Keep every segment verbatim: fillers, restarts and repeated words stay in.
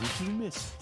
little missed.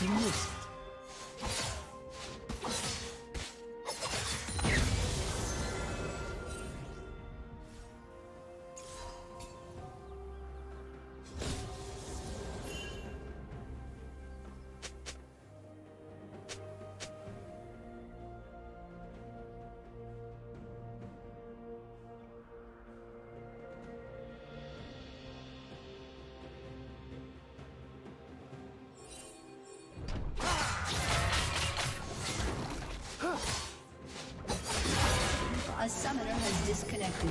He missed. A summoner has disconnected.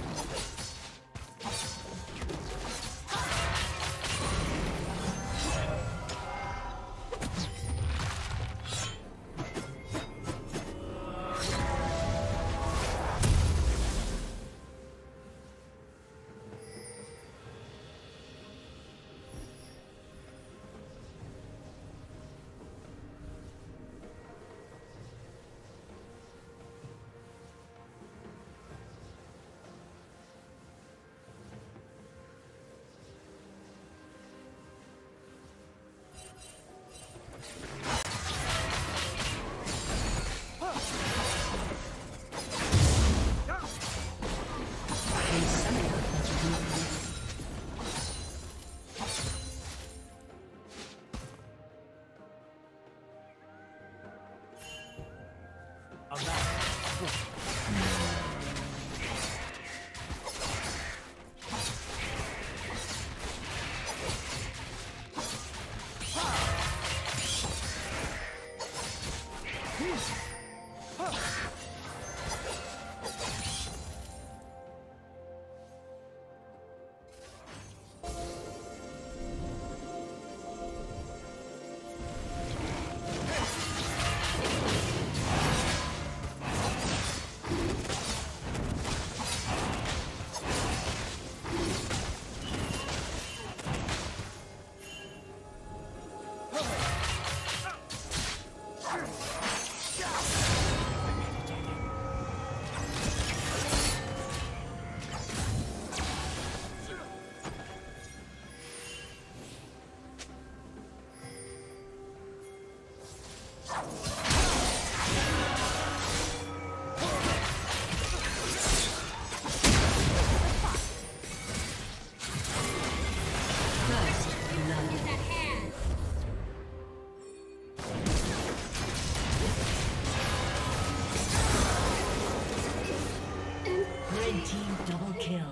Team double kill.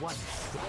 One strike.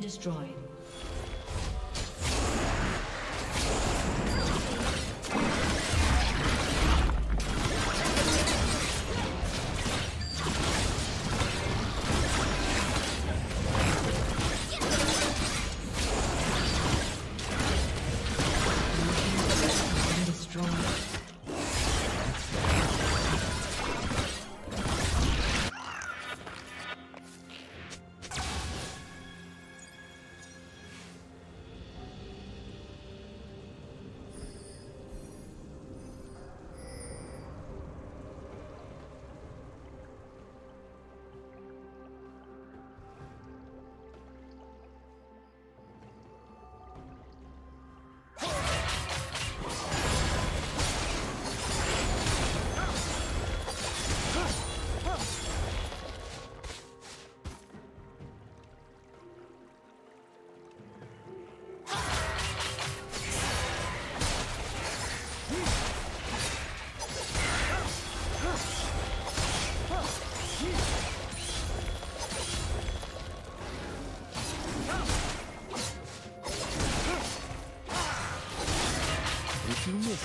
Destroyed. You missed.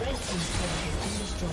Red team's turret has been destroyed.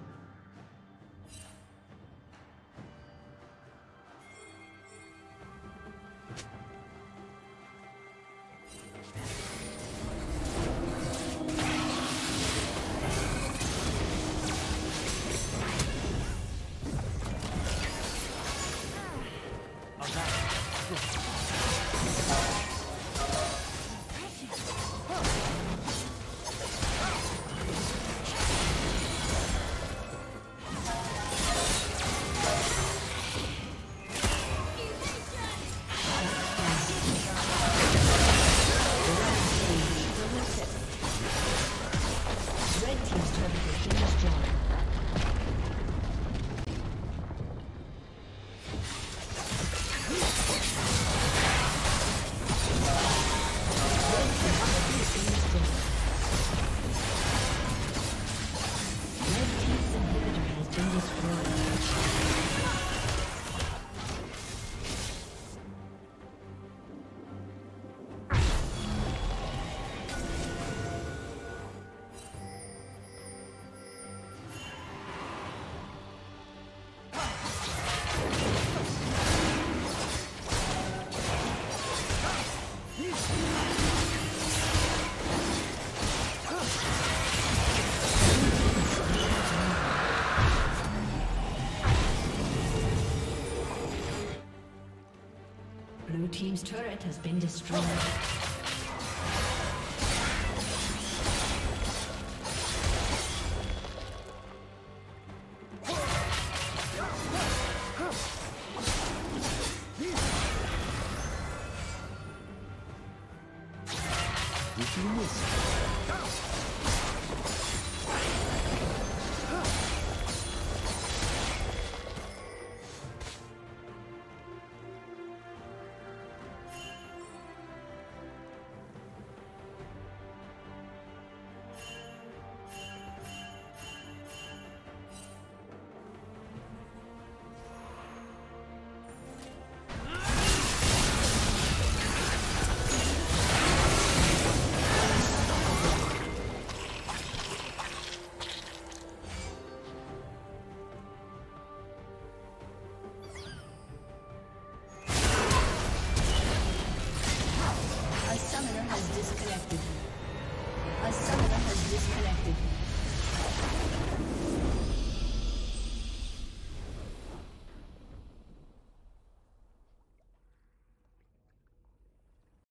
Blue team's turret has been destroyed. Did you miss?